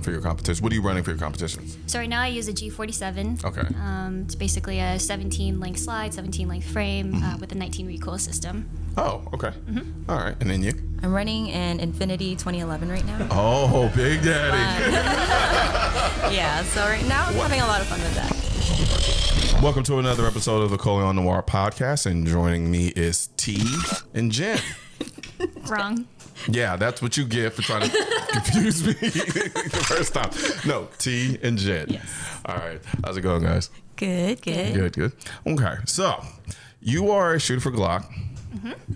run for your competition? What are you running for your competitions? So right now I use a G47. Okay. It's basically a 17-link slide, 17-link frame with a 19 recoil system. Oh, okay. All right. And then you? I'm running an Infinity 2011 right now. Oh, Big Daddy. Yeah, so right now I'm having a lot of fun with that. Welcome to another episode of the Colion Noir podcast, and joining me is T and Jen. Wrong. Yeah, that's what you get for trying to confuse me the first time. No, T and Jen. Yes. All right. How's it going, guys? Good, good. Good, good. Okay. So you are a shooter for Glock,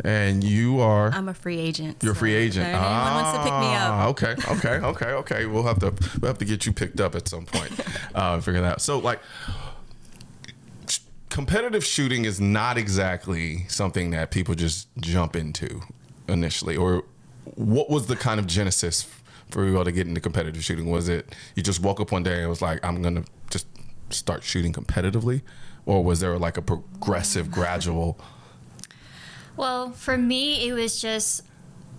and you are... I'm a free agent. You're a free agent. Anyone wants to pick me up. Okay, okay, okay, okay. We'll have to get you picked up at some point. Figure that out. So, like... competitive shooting is not exactly something that people just jump into initially. Or what was the kind of genesis for you all to get into competitive shooting? Was it you just woke up one day and was like, I'm going to just start shooting competitively? Or was there like a progressive, gradual? Well, for me, it was just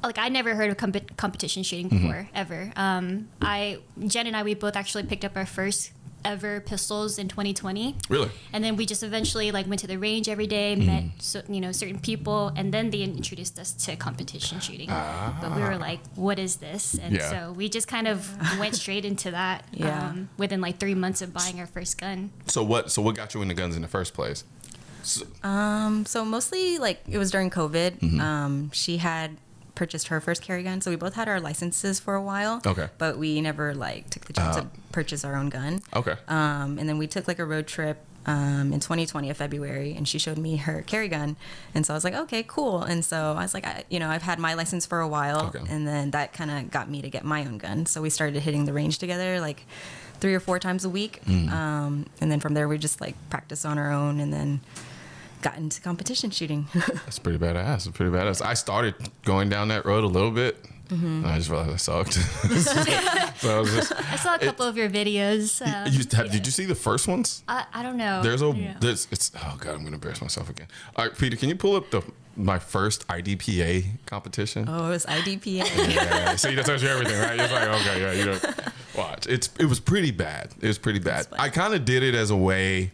like I never heard of competition shooting before, ever. Jen and I, we both actually picked up our first ever pistols in 2020. Really? And then we just eventually like went to the range every day, met certain people, and then they introduced us to competition shooting. But we were like, what is this? And so we just kind of went straight into that within like 3 months of buying our first gun. So what got you into guns in the first place? So mostly like it was during COVID. She had purchased her first carry gun, so we both had our licenses for a while, but we never like took the chance to purchase our own gun. And then we took like a road trip in 2020 of February, and she showed me her carry gun, and so I was like, okay, cool. And so I was like, I've had my license for a while, and then that kind of got me to get my own gun, so we started hitting the range together like 3 or 4 times a week. And then from there we just like practiced on our own, and then got into competition shooting. That's pretty badass. Pretty badass. I started going down that road a little bit, and I just realized I sucked. So I saw a couple of your videos. Did you see the first ones? I don't know. Oh God, I'm gonna embarrass myself again. All right, Peter, can you pull up my first IDPA competition? Oh, it was IDPA. Yeah. See, that tells you everything, right? You're like, okay, yeah, you know, watch. It was pretty bad. It was pretty bad. I kind of did it as a way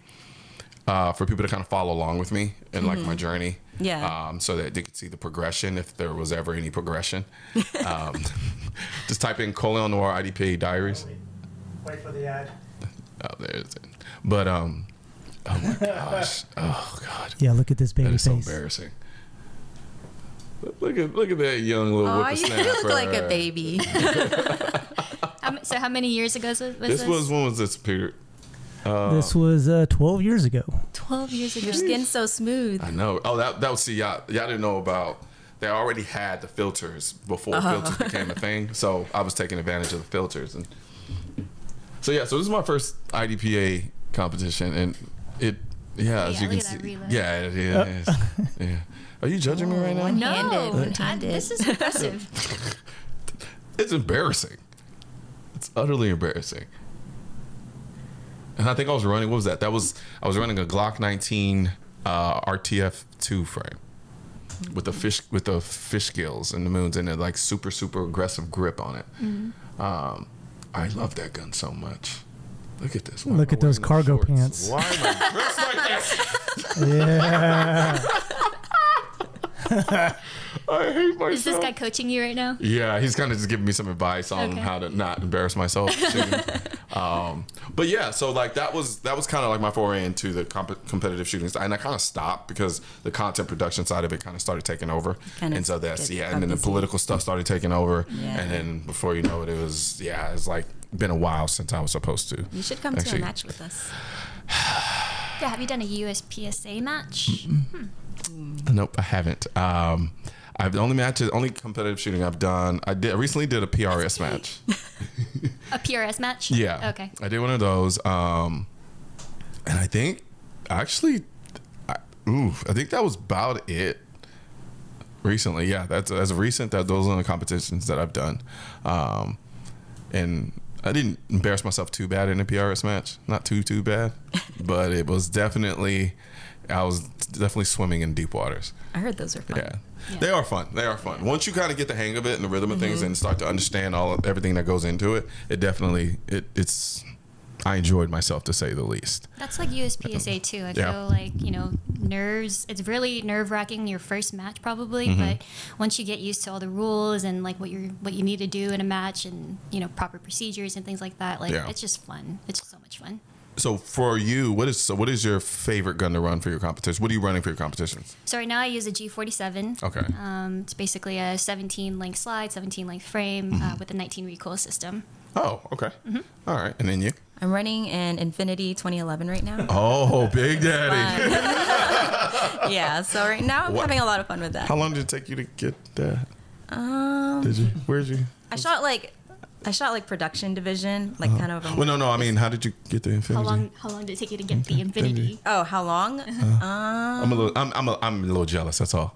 for people to kind of follow along with me and like my journey, so that they could see the progression, if there was ever any progression. Just type in Colion Noir IDPA Diaries. Wait for the ad. Oh, there's it. But oh my gosh, oh God. Yeah, look at this baby face. That is so embarrassing. Look at that young little whippersnapper. You look like a baby. So how many years ago was this? When was this, Peter? This was 12 years ago. 12 years ago. Your skin's so smooth. I know. Oh, that was, see, y'all didn't know about, they already had the filters before filters became a thing. So I was taking advantage of the filters. And so, yeah, so this is my first IDPA competition. And it, yeah, as you can see. Yeah, it is. Yeah. Are you judging me right now? No, this is impressive. It's embarrassing. It's utterly embarrassing. And I think I was running, what was that? I was running a Glock 19 RTF2 frame with the fish gills and the moons and a like super aggressive grip on it. I love that gun so much. Look at this. Look at those cargo pants. Why am I dressed like this? Yeah. I hate myself. Is this guy coaching you right now? Yeah, he's kind of just giving me some advice on how to not embarrass myself. But yeah, so like that was kind of like my foray into the competitive shooting, and I kind of stopped because the content production side of it kind of started taking over, and so that's and then the political stuff started taking over, and then before you know it, it's like been a while since I was supposed to. You should come to a match with us. Yeah, have you done a USPSA match? Nope, I haven't. I've the only competitive shooting I've done, I recently did a PRS match. A PRS match? Yeah. Okay. I did one of those. And I think actually, I think that was about it recently. Yeah. That's as recent that those are the competitions that I've done. And I didn't embarrass myself too bad in a PRS match. Not too bad, but it was definitely, I was definitely swimming in deep waters. I heard those are fun. Yeah. Yeah. They are fun. They are fun. Once you kind of get the hang of it and the rhythm of things and start to understand all of everything that goes into it, it definitely, it's, I enjoyed myself, to say the least. That's like USPSA too. I feel like, you know, nerves, it's really nerve-wracking your first match probably, but once you get used to all the rules and like what you need to do in a match and, you know, proper procedures and things like that, like it's just fun. It's just so much fun. So for you, what is your favorite gun to run for your competition? What are you running for your competitions? So right now I use a G47. Okay. It's basically a 17 length slide, 17 length frame with a 19 recoil system. Oh, okay. All right. And then you? I'm running an Infinity 2011 right now. Oh, Big Daddy. Yeah. So right now I'm having a lot of fun with that. How long did it take you to get that? Did you? Where'd you? I shot like production division, like kind of. Well, no. I mean, how did you get the Infinity? How long did it take you to get the Infinity? Oh, how long? I'm a little jealous. That's all.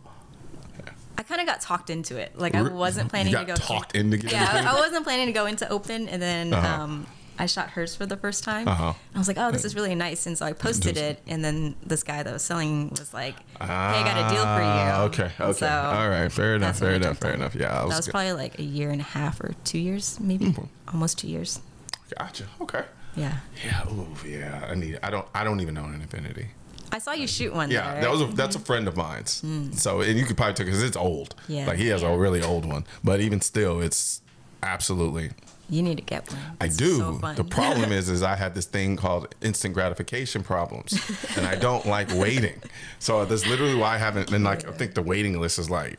I kind of got talked into it. Like I wasn't planning to go. Talked into getting. Yeah, I wasn't planning to go into open, and then I shot hers for the first time. I was like, oh, this is really nice, and so I posted it, and then this guy that was selling was like, hey, I got a deal for you. Okay, okay, so all right, fair enough. Yeah, that was probably like a year and a half or 2 years, maybe almost 2 years. Gotcha. Okay. Yeah. Yeah. Ooh, yeah. I don't even own an Infinity. I saw you shoot one. Yeah, that was a, that's a friend of mine's. So and you could probably take because it's old. Yeah. Like he has a really old one, but even still, it's absolutely. You need to get one. It's I do. So fun. The problem is I have this thing called instant gratification problems, and I don't like waiting. So that's literally why I haven't been like. I think the waiting list is like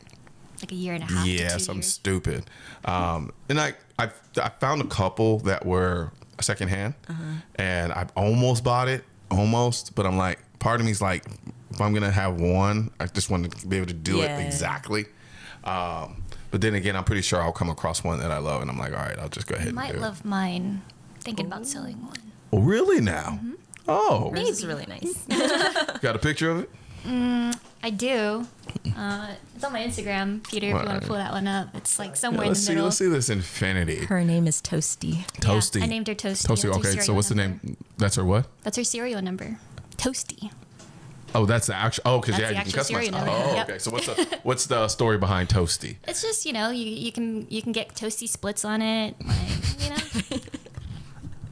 a year and a half. Yeah, to 2 years. Something stupid. And I found a couple that were secondhand, and I almost bought it, but I'm like. Part of me is like, if I'm gonna have one, I just want to be able to do it exactly. But then again, I'm pretty sure I'll come across one that I love, and I'm like, all right, I'll just go ahead. I might love mine. Thinking about selling one. Oh, really now? Oh, it's really nice. Got a picture of it? I do. It's on my Instagram, Peter. If you want to pull that one up, it's like somewhere in the middle. Let's see this Infinity. Her name is Toasty. Toasty. Yeah, I named her Toasty. Toasty. Okay, so what's the name? That's her what? That's her serial number. Toasty. Oh, that's the actual. Oh, because yeah, you can customize. Oh, okay. So what's the story behind Toasty? It's just, you know, you can get Toasty splits on it, like, you know.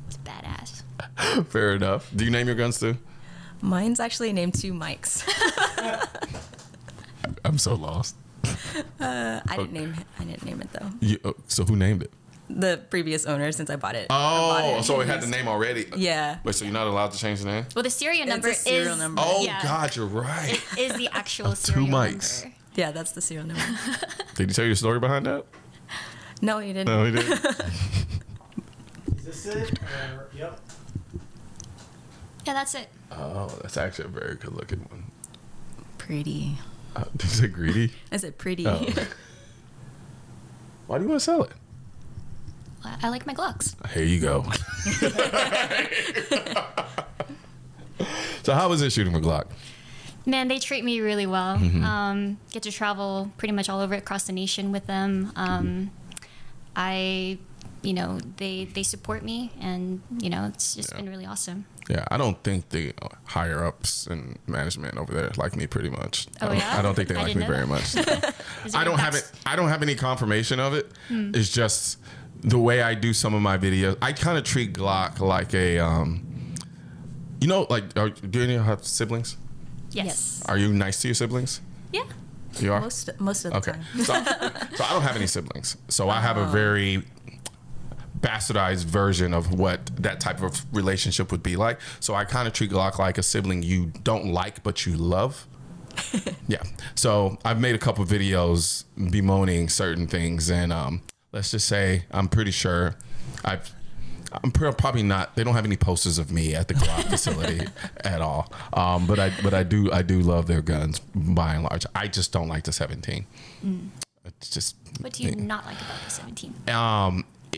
It's badass. Fair enough. Do you name your guns too? Mine's actually named Two Mics. I'm so lost. I didn't name it though. So who named it? The previous owner, since I bought it. Oh, so it had the name already. Yeah. Wait, so you're not allowed to change the name? Well, the serial number is. Oh God, you're right. It is the actual serial number. Yeah, that's the serial number. Did he tell you the story behind that? No, he didn't. No, he didn't. Is this it? Yep. Yeah, that's it. Oh, that's actually a very good looking one. Pretty. Is it greedy? I said pretty. Oh. Why do you want to sell it? I like my Glocks. Here you go. So how was it shooting with Glock? Man, they treat me really well. Get to travel pretty much all over across the nation with them. You know, they support me, and you know, it's just been really awesome. Yeah, I don't think the higher ups and management over there like me pretty much. Oh, I don't think they like me very much. I don't have any confirmation of it. It's just. The way I do some of my videos, I kind of treat Glock like a, you know, like, do any of you have siblings? Yes. Are you nice to your siblings? Yeah. You are? Most of the time. Okay. So I don't have any siblings. So I have a very bastardized version of what that type of relationship would be like. So I kind of treat Glock like a sibling you don't like, but you love. Yeah. So I've made a couple videos bemoaning certain things, and, let's just say I'm pretty sure I'm probably not. They don't have any posters of me at the Glock facility at all. But I do love their guns by and large. I just don't like the 17. It's just. What do you not like about the 17?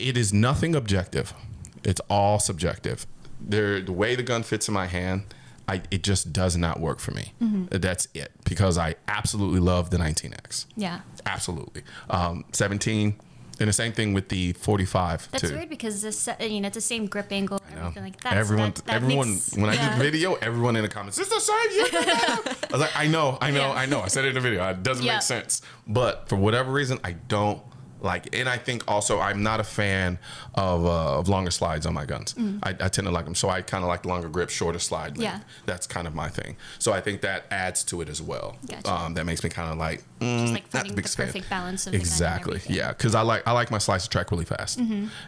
It is nothing objective. It's all subjective. The way the gun fits in my hand, it just does not work for me. That's it, because I absolutely love the 19X. Yeah. Absolutely. 17. And the same thing with the 45. That's too weird because this, you know, it's the same grip angle and everything like that. Everyone, so that makes, when I did the video, everyone in the comments, it's the same. I was like, I know. I said it in the video. It doesn't make sense. But for whatever reason, I don't like it. And I think also I'm not a fan of longer slides on my guns. I tend to like them. So I kind of like longer grip, shorter slide length. That's kind of my thing. So I think that adds to it as well. Gotcha. That makes me kind of like, just like finding the perfect balance of exactly. Yeah, because I like my slides to track really fast.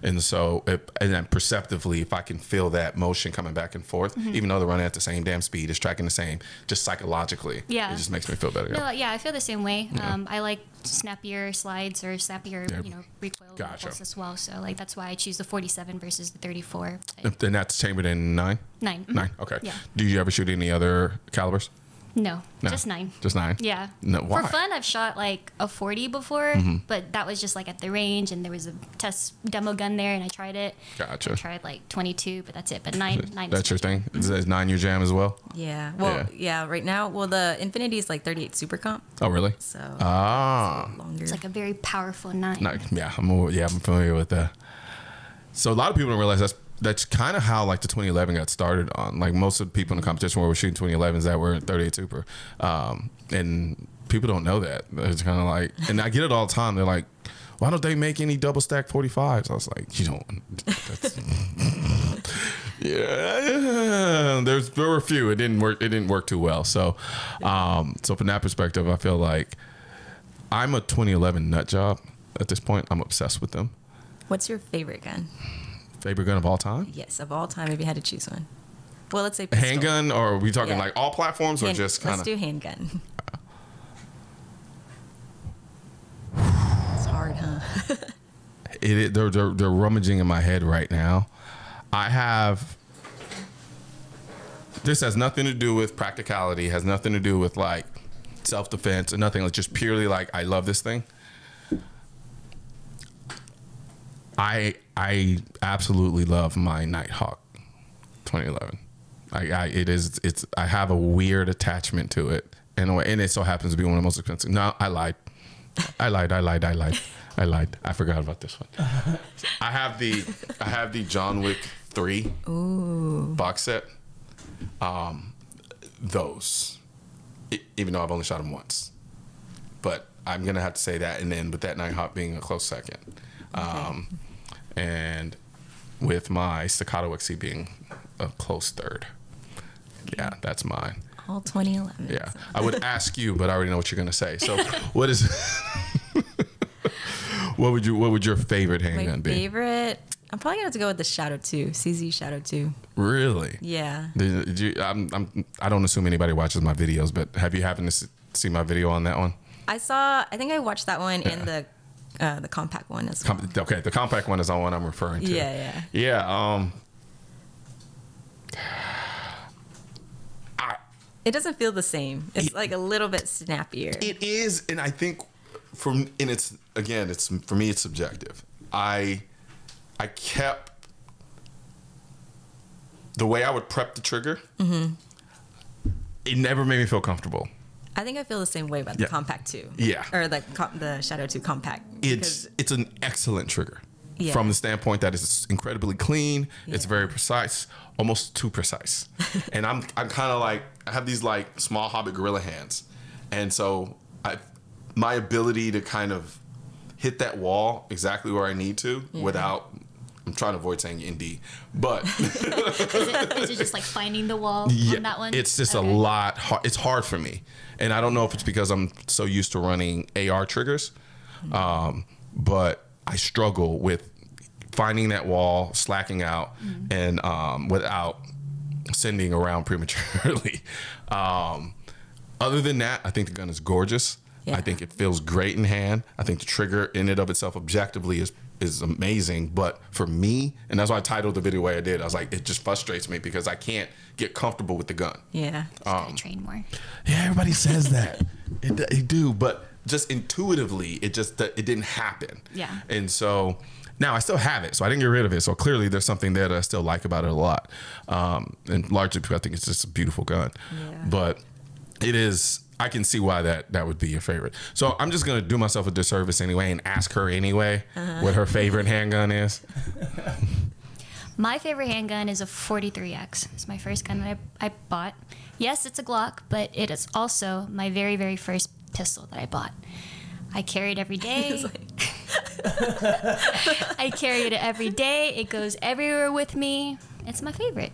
And so and then perceptively, if I can feel that motion coming back and forth, even though they're running at the same damn speed, it's tracking the same, just psychologically. It just makes me feel better. No, I feel the same way. I like snappier slides or snappier, you know, recoil levels as well. So like that's why I choose the 47 versus the 34. And that's chambered in 9? 9. 9. Okay. Yeah. Do you ever shoot any other calibers? No, just 9. Just 9? Yeah. No, why? For fun, I've shot like a 40 before, but that was just like at the range, and there was a test demo gun there, and I tried it. Gotcha. I tried like 22, but that's it. But 9. That's your thing? Is 9 your jam as well? Yeah. Well, yeah, right now, well, the Infinity is like 38 Super Comp. Oh, really? So it's like a very powerful 9. I'm familiar with that. So a lot of people don't realize that's kind of how like the 2011 got started on. Like most of the people in the competition were shooting 2011s that were 38 Super. And people don't know that. It's kind of like, and I get it all the time. They're like, why don't they make any double stack 45s? I was like, you don't. That's, there were a few. It didn't work too well. So, so from that perspective, I feel like I'm a 2011 nut job at this point. I'm obsessed with them. What's your favorite gun? Favorite gun of all time? Yes, of all time, if you had to choose one. Well, let's say pistol. Handgun, or are we talking like all platforms, or just kind of? Let's do handgun. It's hard, huh? they're rummaging in my head right now. I have. This has nothing to do with practicality. Has nothing to do with like self-defense or nothing. It's just purely like I love this thing. I absolutely love my Nighthawk 2011. I have a weird attachment to it in a way, and it so happens to be one of the most expensive. No, I lied. I forgot about this one. I have the John Wick 3 box set. Even though I've only shot them once, but I'm gonna have to say that, and then with that Nighthawk being a close second. And with my Staccato XC being a close third. Yeah, that's mine. All 2011. Yeah. So. I would ask you, but I already know what you're going to say. So what is, what would your favorite handgun be? My favorite, I'm probably going to have to go with the Shadow 2, CZ Shadow 2. Really? Yeah. I don't assume anybody watches my videos, but have you happened to see my video on that one? I think I watched that one in the compact one as well. Okay, the compact one is the one I'm referring to. Yeah. It doesn't feel the same. It's like a little bit snappier. It is, and I think for me it's subjective. I kept the way I would prep the trigger. It never made me feel comfortable. I think I feel the same way about the compact 2. Yeah. Or the Shadow 2 compact. It's an excellent trigger from the standpoint that it's incredibly clean. Yeah. It's very precise, almost too precise. And I'm kind of like, I have these like small hobbit gorilla hands. And so my ability to kind of hit that wall exactly where I need to without, I'm trying to avoid saying ND, but is it just like finding the wall on that one? It's just a lot hard. It's hard for me, and I don't know if it's because I'm so used to running AR triggers, but I struggle with finding that wall, slacking out, and without sending around prematurely. Other than that, I think the gun is gorgeous. Yeah. I think it feels great in hand. I think the trigger in and of itself objectively is amazing, but for me, and that's why I titled the video the way I did, I was like, it just frustrates me because I can't get comfortable with the gun. Yeah, just gotta train more. Yeah, everybody says that. It do, but just intuitively, it didn't happen. Yeah. And so, now I still have it, so I didn't get rid of it, so clearly there's something there that I still like about it a lot. And largely, I think it's just a beautiful gun. Yeah. But it is, I can see why that would be your favorite. So I'm just gonna do myself a disservice anyway and ask her anyway what her favorite handgun is. My favorite handgun is a 43X. It's my first gun that I bought. Yes, it's a Glock, but it is also my very, very first pistol that I bought. I carry it every day. I carry it every day. It goes everywhere with me. It's my favorite.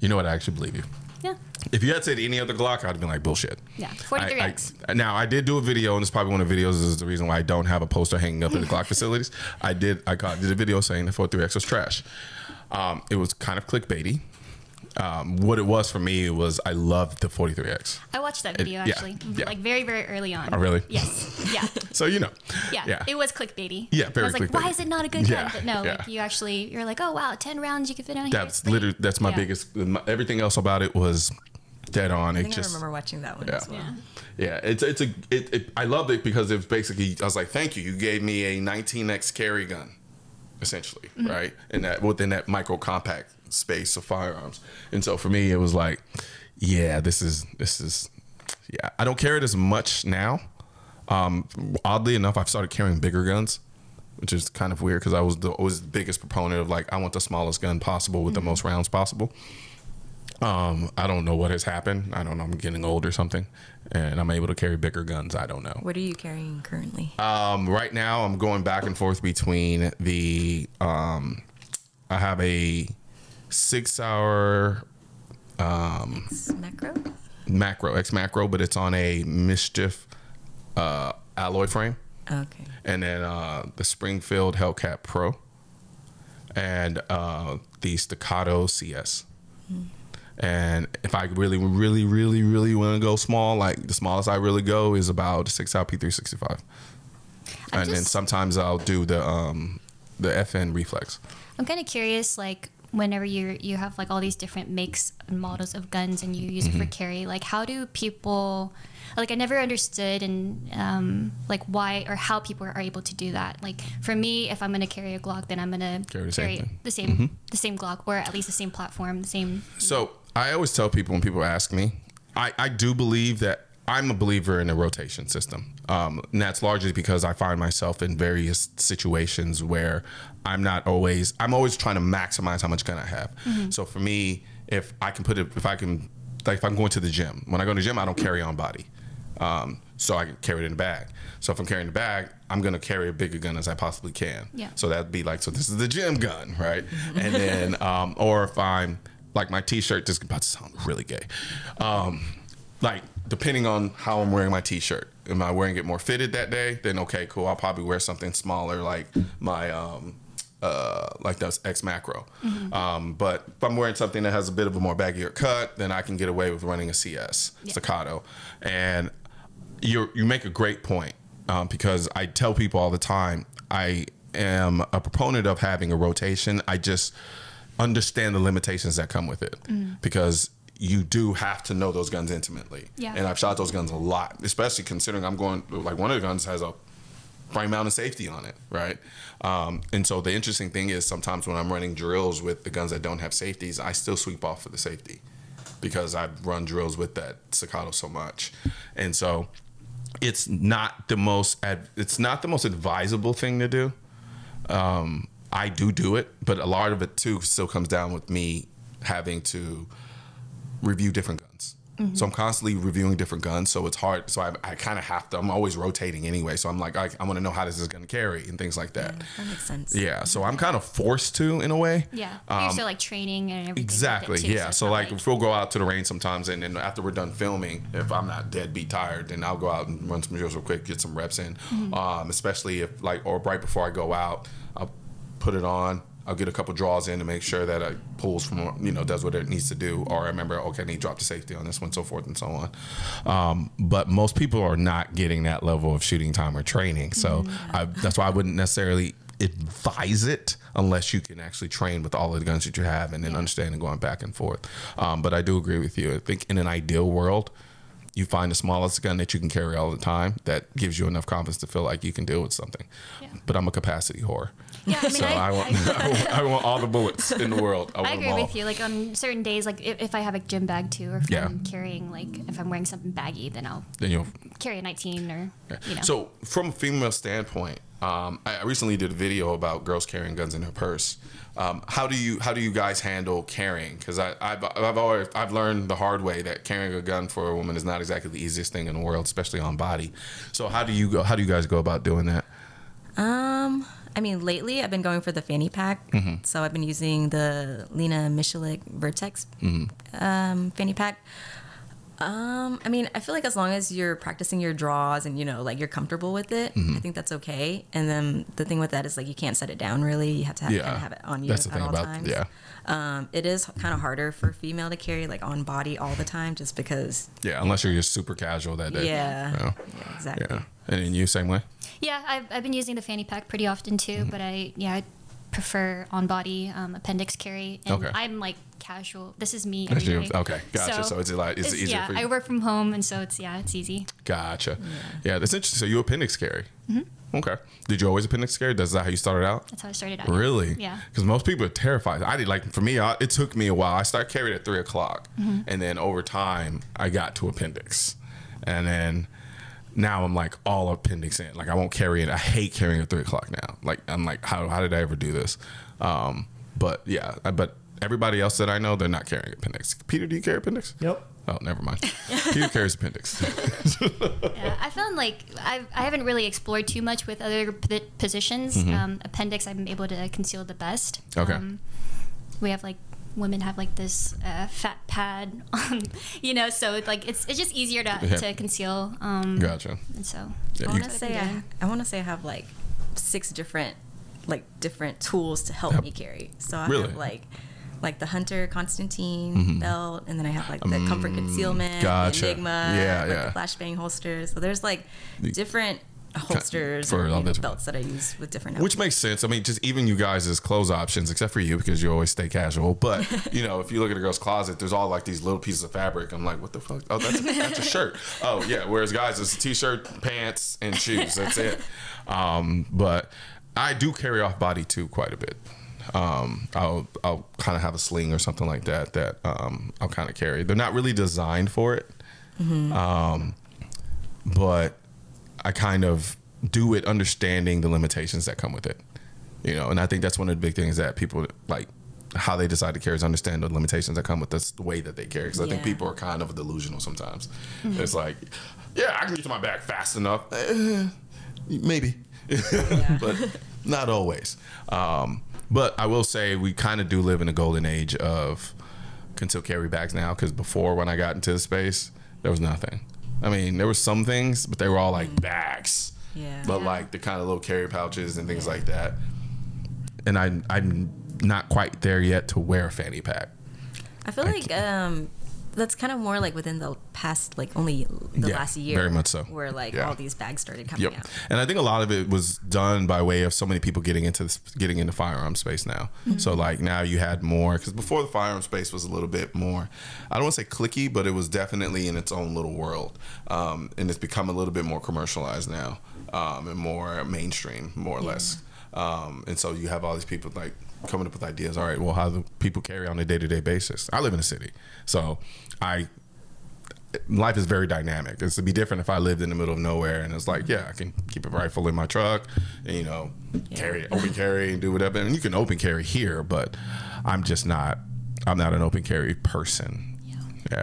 You know what? I actually believe you. Yeah. If you had said any other Glock, I'd have been like, bullshit. Yeah, 43X. Now, I did do a video, and it's probably one of the videos is the reason why I don't have a poster hanging up in the Glock facilities. I did a video saying the 43X was trash. It was kind of clickbaity. What it was for me was I loved the 43X. I watched that video actually, yeah. Like very, very early on. Oh, really? Yes. Yeah. So you know. Yeah. Yeah. It was clickbaity. Yeah, very clickbaity. I was like, why is it not a good gun? But no, like you actually, you're like, oh wow, 10 rounds you can fit on here. That's literally, that's my biggest. Everything else about it was dead on. I remember watching that one as well. Yeah. Yeah. I loved it because it was basically, I was like, thank you. You gave me a 19X carry gun, essentially, right? And that within that micro compact space of firearms. And so for me it was like, yeah, this is I don't carry it as much now. Oddly enough, I've started carrying bigger guns, which is kind of weird because I was always the biggest proponent of like, I want the smallest gun possible with the most rounds possible. I don't know what has happened. I don't know, I'm getting old or something, and I'm able to carry bigger guns. I don't know. What are you carrying currently? Right now I'm going back and forth between the I have a 6-hour X macro, but it's on a Mischief alloy frame. Okay. And then the Springfield Hellcat Pro and the Staccato CS. And if I really want to go small, like the smallest I really go is about 6-hour P365. And then sometimes I'll do the FN Reflex. I'm kind of curious, like, whenever you have like all these different makes and models of guns and you use it for carry, like how do people, like I never understood and like why or how people are able to do that. Like for me, if I'm gonna carry a Glock, then I'm gonna carry the same Glock, or at least the same platform, the same. So I always tell people when people ask me, I do believe that I'm a believer in a rotation system. And that's largely because I find myself in various situations where I'm always trying to maximize how much gun I have. So for me, if I'm going to the gym, when I go to the gym, I don't carry on body. So I can carry it in the bag. So if I'm carrying the bag, I'm going to carry a bigger gun as I possibly can. Yeah. So that'd be like, so this is the gym gun, right? And then, or if I'm like my t-shirt, this is about to sound really gay. Like, depending on how I'm wearing my t-shirt, am I wearing it more fitted that day? Then okay, cool, I'll probably wear something smaller like my like those X Macro. But if I'm wearing something that has a bit of a more baggier cut, then I can get away with running a CS Staccato. And you make a great point because I tell people all the time, I am a proponent of having a rotation. I just understand the limitations that come with it because you do have to know those guns intimately. Yeah. And I've shot those guns a lot, especially considering I'm going, like one of the guns has a frame mounted safety on it, right? And so the interesting thing is sometimes when I'm running drills with the guns that don't have safeties, I still sweep off for the safety because I've run drills with that Staccato so much. And so it's not the most advisable thing to do. I do it, but a lot of it too still comes down with me having to review different guns. So I'm constantly reviewing different guns, so it's hard. So I kind of have to, I'm always rotating anyway, so I'm like, I want to know how this is going to carry and things like that. Yeah, that makes sense. Yeah, so I'm kind of forced to in a way. Yeah, you're still like training and everything. Exactly, like yeah. So like if we'll go out to the range sometimes, and then after we're done filming, if I'm not dead beat tired, then I'll go out and run some drills real quick, get some reps in. Especially if like, or right before I go out, I'll put it on, I'll get a couple draws in to make sure that it pulls from, you know, does what it needs to do. Or I remember, okay, I need to drop the safety on this one, so forth and so on. But most people are not getting that level of shooting time or training. So that's why I wouldn't necessarily advise it unless you can actually train with all of the guns that you have and then understanding going back and forth. But I do agree with you. I think in an ideal world, you find the smallest gun that you can carry all the time that gives you enough confidence to feel like you can deal with something. But I'm a capacity whore. Yeah, I mean, so I want all the bullets in the world. I agree with you. Like on certain days, like if I have a gym bag too, or if I'm carrying, like if I'm wearing something baggy, then I'll carry a 19 or, you know. So from a female standpoint, I recently did a video about girls carrying guns in their purse. How do you guys handle carrying? Because I've learned the hard way that carrying a gun for a woman is not exactly the easiest thing in the world, especially on body. So how do you guys go about doing that? I mean, lately I've been going for the fanny pack. Mm-hmm. So I've been using the Lena Michelik Vertex fanny pack. I mean, I feel like as long as you're practicing your draws and, you know, like you're comfortable with it, I think that's okay. And then the thing with that is like, you can't set it down really. You have to have it on you at all times. Yeah. It is kind of harder for female to carry like on body all the time just because. Yeah. Unless you're just super casual that day. Yeah. You know? Yeah, exactly. Yeah. And you same way? Yeah. I've been using the fanny pack pretty often too, but I prefer on body appendix carry. And I'm like casual. This is me. Okay. Gotcha. So it's like, it's easier for you. I work from home. And so it's easy. Gotcha. Yeah. That's interesting. So you appendix carry. Okay. Did you always appendix carry? Is that how you started out? That's how I started out. Really? Yeah. Because most people are terrified. I did, like for me, it took me a while. I started carrying at 3 o'clock and then over time I got to appendix and then now I'm like all appendix in. Like I won't carry it. I hate carrying at 3 o'clock now. Like I'm like, how did I ever do this? But yeah, but everybody else that I know, they're not carrying appendix. Peter, do you carry appendix? Yep. Oh, never mind. Peter carries appendix. Yeah, I found like I haven't really explored too much with other positions. Appendix, I'm able to conceal the best. Okay. We have like. Women have like this fat pad, you know, so it's like it's just easier to conceal. Gotcha. And so yeah, I want to say I have like 6 different tools to help me carry. So I have like the Hunter Constantine belt, and then I have like the Comfort Concealment, the Enigma, the flashbang holster. So there's like different holsters for all the belts that I use with different outfits. Which makes sense. I mean, just even you guys as clothes options, except for you because you always stay casual. But you know, if you look at a girl's closet, there's all like these little pieces of fabric. I'm like, what the fuck? Oh, that's a shirt. Oh yeah. Whereas guys, it's a t-shirt, pants, and shoes. That's it. But I do carry off body too quite a bit. I'll kind of have a sling or something like that that I'll kind of carry. They're not really designed for it, but I kind of do it understanding the limitations that come with it, you know? And I think that's one of the big things that people like how they decide to carry is understand the limitations that come with this, the way that they carry. Cause I think people are kind of delusional sometimes. It's like, yeah, I can get to my bag fast enough. Maybe, but not always. But I will say we kind of do live in a golden age of concealed carry bags now. Cause before when I got into the space, there was nothing. I mean, there were some things, but they were all like bags, but like the kind of little carry pouches and things like that. And I'm not quite there yet to wear a fanny pack. I feel like that's kind of more like within the past, like only the last year. Very much so. Where like all these bags started coming out. And I think a lot of it was done by way of so many people getting into firearm space now. So like now you had more, because before the firearm space was a little bit more, I don't want to say clicky, but it was definitely in its own little world. And it's become a little bit more commercialized now and more mainstream, more or less. And so you have all these people like coming up with ideas. All right, well, how do people carry on a day-to-day basis? I live in a city, so life is very dynamic. It's to be different if I lived in the middle of nowhere and it's like, yeah, I can keep a rifle in my truck and, you know, carry open carry and do whatever. And you can open carry here, but I'm not an open carry person.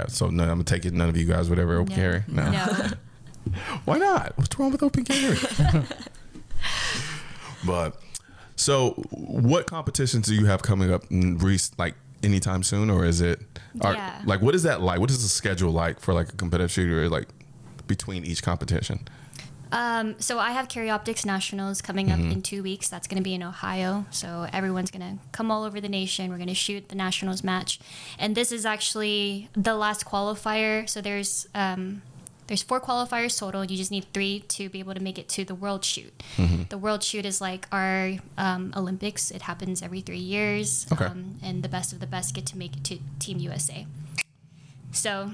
So no, I'm taking none of you guys would ever open carry. No. Why not? What's wrong with open carry? But so what competitions do you have coming up like anytime soon, or is it like what is that like? What is the schedule like for like a competitive shooter like between each competition? So I have Carry Optics Nationals coming up in 2 weeks. That's going to be in Ohio. So everyone's going to come all over the nation. We're going to shoot the Nationals match. And this is actually the last qualifier. So there's 4 qualifiers total. You just need 3 to be able to make it to the World Shoot. The World Shoot is like our Olympics. It happens every 3 years. And the best of the best get to make it to Team USA. So,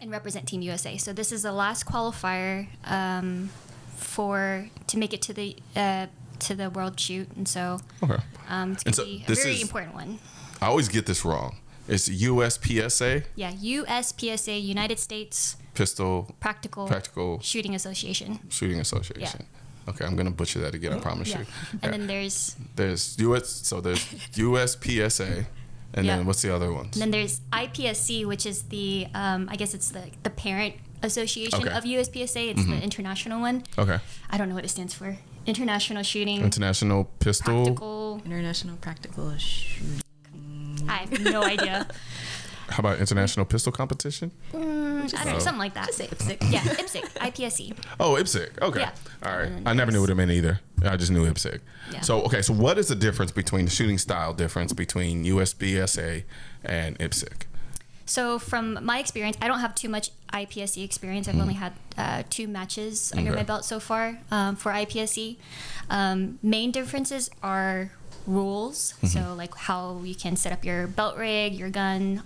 and represent Team USA. So this is the last qualifier to make it to the to the world shoot, and so it's going to be a very important one. I always get this wrong. It's USPSA. Yeah, USPSA, United States Pistol Practical Shooting Association. Shooting Association. Yeah. Okay, I'm gonna butcher that again. I promise you. And then there's there's USPSA. And then what's the other ones? And then there's IPSC, which is the, I guess it's the parent association of USPSA. It's the international one. Okay. I don't know what it stands for. International Shooting. International Pistol. Practical. International Practical Shooting. I have no idea. How about International Pistol Competition? I don't know, something like that. Just say IPSC. Yeah, IPSC. IPSC. Oh, IPSC. Okay. Yeah. All right. I never knew what it meant either. I just knew IPSC. Yeah. So, okay, so what is the difference between the shooting style difference between USPSA and IPSC? So, from my experience, I don't have too much IPSC experience. I've only had 2 matches under my belt so far for IPSC. Main differences are rules, so like how you can set up your belt rig, your gun.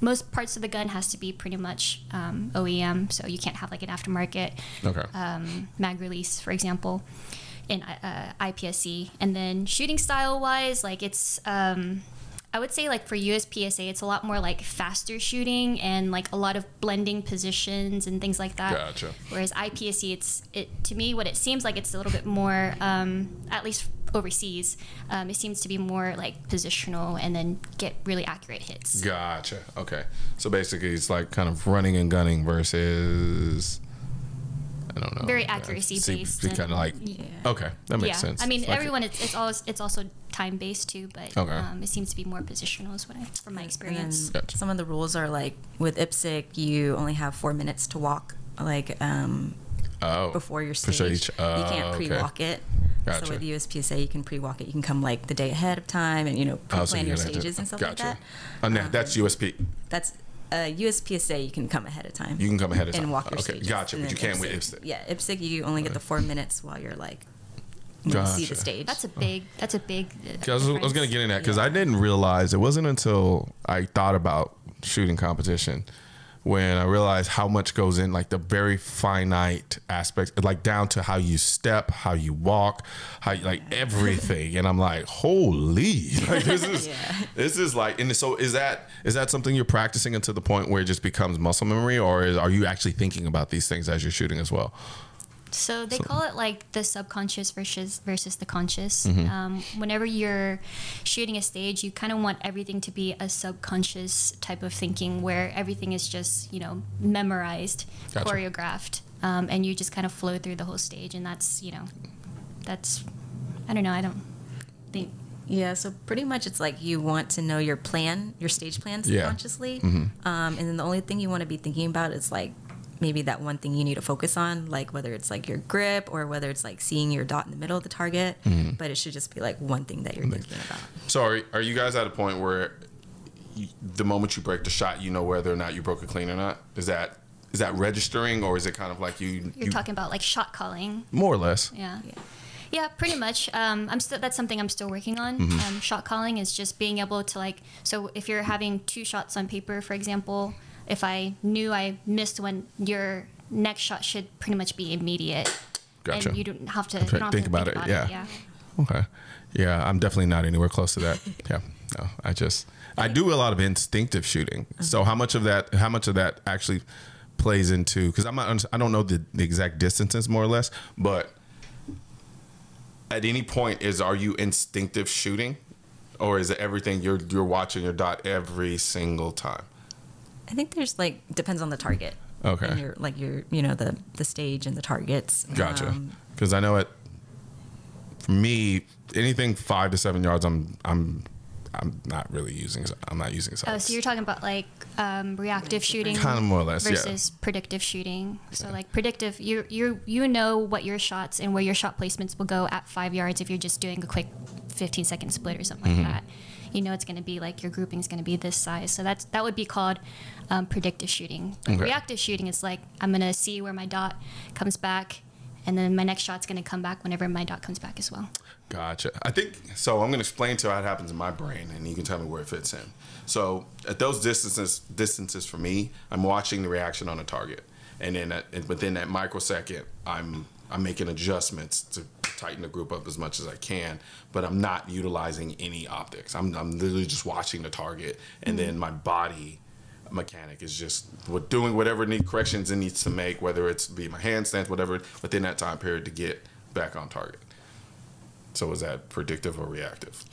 Most parts of the gun has to be pretty much OEM, so you can't have like an aftermarket mag release, for example, in IPSC. And then shooting style wise, like it's I would say like for USPSA, it's a lot more like faster shooting and like a lot of blending positions and things like that. Gotcha. Whereas IPSC, to me, what it seems like, it's a little bit more, at least overseas, it seems to be more like positional and then get really accurate hits. Gotcha. Okay. So basically it's like kind of running and gunning versus... I don't know. Very accuracy based. Kind of like, okay, that makes sense. I mean, like everyone, it's also time based too, but it seems to be more positional, is what from my experience. Gotcha. Some of the rules are like with IPSC, you only have 4 minutes to walk, like before your stage. You can't pre-walk it. Gotcha. So with USPSA, you can pre-walk it. You can come like the day ahead of time, and you know pre-plan your stages and stuff like that. That's USP. That's USPSA, you can come ahead of time. You can come ahead of time. And walk your stages. Gotcha, but you can't with IPSC. Yeah, IPSC, you only get the 4 minutes while you're like, you see the stage. That's a big, I was going to get in that because I didn't realize, it wasn't until I thought about shooting competition when I realized how much goes in, like the very finite aspects, like down to how you step, how you walk, how you, like everything. And I'm like, holy, like, this is this is like. And so is that something you're practicing until the point where it just becomes muscle memory, or are you actually thinking about these things as you're shooting as well? So they call it like the subconscious versus the conscious. Whenever you're shooting a stage, you kind of want everything to be a subconscious type of thinking where everything is just, you know, memorized, choreographed, and you just kind of flow through the whole stage. And that's, you know, that's, I don't know, I don't think. Yeah, so pretty much it's like you want to know your plan, your stage plan subconsciously. And then the only thing you want to be thinking about is like, maybe that one thing you need to focus on, like whether it's like your grip or whether it's like seeing your dot in the middle of the target, but it should just be like one thing that you're thinking about. So are you guys at a point where you, the moment you break the shot, you know whether or not you broke it clean or not? Is that registering, or is it kind of like you're talking about like shot calling? More or less. Yeah, pretty much. I'm still, that's something I'm still working on. Shot calling is just being able to like, so if you're having 2 shots on paper, for example, if I knew I missed one, your next shot should pretty much be immediate. Gotcha. And you don't have to think about it. Yeah. Okay. Yeah, I'm definitely not anywhere close to that. No, I do a lot of instinctive shooting. So how much of that actually plays into, because I don't know the exact distances more or less, but at any point are you instinctive shooting, or is it everything you're watching your dot every single time? I think there's like, depends on the target. Okay. And you know, the stage and the targets. Gotcha. Because I know for me, anything 5 to 7 yards, I'm not really using. I'm not using sights. Oh, so you're talking about like reactive shooting, kind of more or less, versus predictive shooting. So like predictive, you know what your shots and where your shot placements will go at 5 yards if you're just doing a quick 15-second split or something like that. You know it's going to be like your grouping is going to be this size. So that would be called predictive shooting. But reactive shooting is like I'm going to see where my dot comes back, and then my next shot's going to come back whenever my dot comes back as well. Gotcha. I think so. I'm going to explain to you how it happens in my brain, and you can tell me where it fits in. So at those distances for me, I'm watching the reaction on a target, and then within that microsecond, I'm making adjustments to tighten the group up as much as I can, but I'm not utilizing any optics. I'm literally just watching the target, and then my body mechanic is just doing whatever corrections it needs to make, whether it's be my handstands, whatever, within that time period to get back on target. So was that predictive or reactive?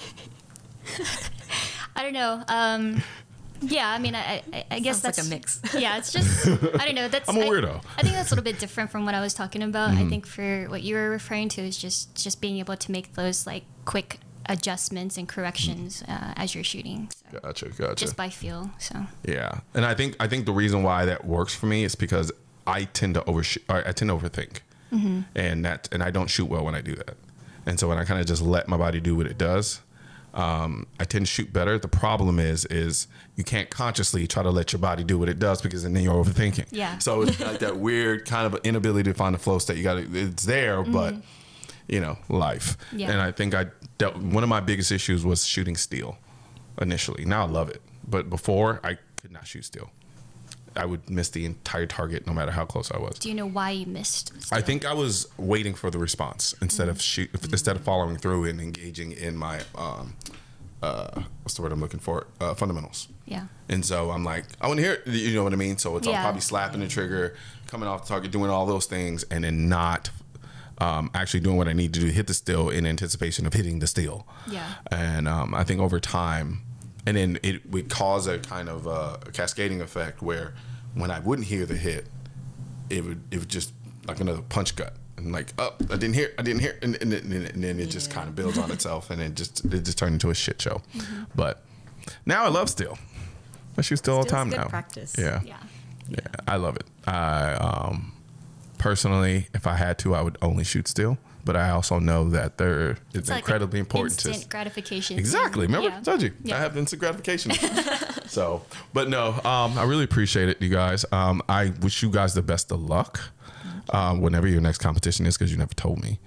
I don't know. Yeah, I mean, I guess that's like a mix. Yeah, it's just, I don't know. That's, I'm a weirdo. I think that's a little bit different from what I was talking about. I think for what you were referring to is just being able to make those like quick adjustments and corrections as you're shooting. So gotcha. Just by feel. So yeah, and I think the reason why that works for me is because I tend to overthink, and I don't shoot well when I do that. And so when I kind of just let my body do what it does, I tend to shoot better. The problem is you can't consciously try to let your body do what it does, because then you're overthinking. Yeah. So it's like that weird kind of inability to find a flow state. You got to, it's there, but you know, life. Yeah. And I think I dealt, one of my biggest issues was shooting steel initially. Now I love it, but before I could not shoot steel. I would miss the entire target no matter how close I was. Do you know why you missed steel? I think I was waiting for the response instead of following through and engaging in my what's the word I'm looking for? Fundamentals. Yeah. And so I'm like, I want to hear it, you know what I mean? So it's I'm probably slapping the trigger, coming off the target, doing all those things, and then not actually doing what I need to do to hit the steel in anticipation of hitting the steel. Yeah. And I think over time. And then it would cause a kind of a cascading effect where when I wouldn't hear the hit, it would just like another punch gut. And like, oh, I didn't hear. And then it just kind of builds on itself, and it just turned into a shit show. But now I love steel. I shoot steel all the time now. Good practice. Yeah. I love it. I personally, if I had to, I would only shoot steel. But I also know that it's like incredibly important to instant gratification. Exactly. Remember, I told you, I have instant gratification. So, but no, I really appreciate it, you guys. I wish you guys the best of luck whenever your next competition is, because you never told me.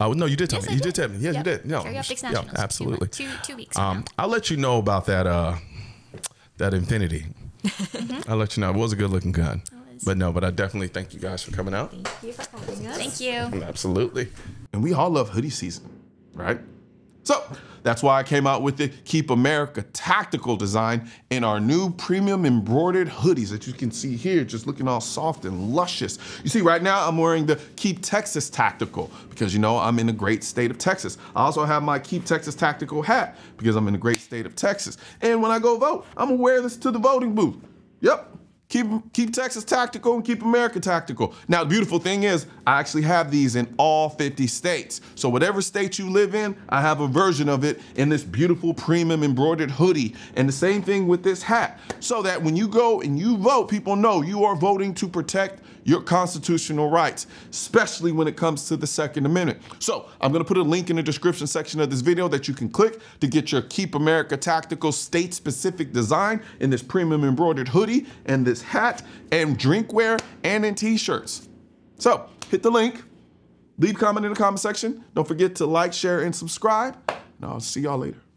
No, you did tell me. You did tell me. Yes, you did. No, yeah, absolutely. Two weeks. I'll let you know about that. That Infinity. I'll let you know. It was a good-looking gun. But no, but I definitely thank you guys for coming out. Thank you for having us. Thank you. Absolutely. And we all love hoodie season, right? So that's why I came out with the Keep America Tactical design in our new premium embroidered hoodies that you can see here, just looking all soft and luscious. You see, right now I'm wearing the Keep Texas Tactical because, you know, I'm in the great state of Texas. I also have my Keep Texas Tactical hat because I'm in the great state of Texas. And when I go vote, I'm gonna wear this to the voting booth. Yep. Keep Texas Tactical and Keep America Tactical. Now, the beautiful thing is I actually have these in all 50 states. So whatever state you live in, I have a version of it in this beautiful premium embroidered hoodie. And the same thing with this hat, so that when you go and you vote, people know you are voting to protect your constitutional rights, especially when it comes to the Second Amendment. So I'm gonna put a link in the description section of this video that you can click to get your Keep America Tactical state-specific design in this premium embroidered hoodie and this hat and drinkware and in t-shirts. So hit the link, leave a comment in the comment section. Don't forget to like, share, and subscribe. And I'll see y'all later.